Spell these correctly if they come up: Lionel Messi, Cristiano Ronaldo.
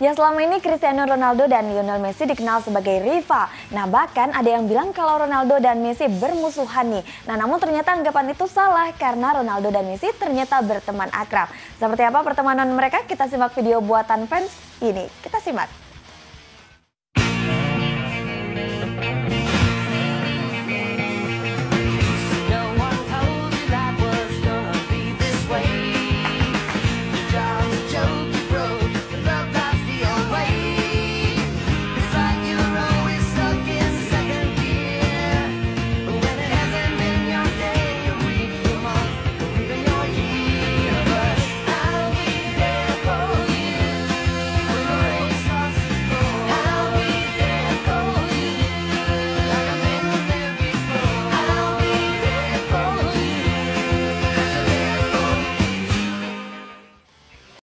Ya, selama ini Cristiano Ronaldo dan Lionel Messi dikenal sebagai rival. Nah, bahkan ada yang bilang kalau Ronaldo dan Messi bermusuhan nih. Nah, namun ternyata anggapan itu salah karena Ronaldo dan Messi ternyata berteman akrab. Seperti apa pertemanan mereka? Kita simak video buatan fans ini. Kita simak.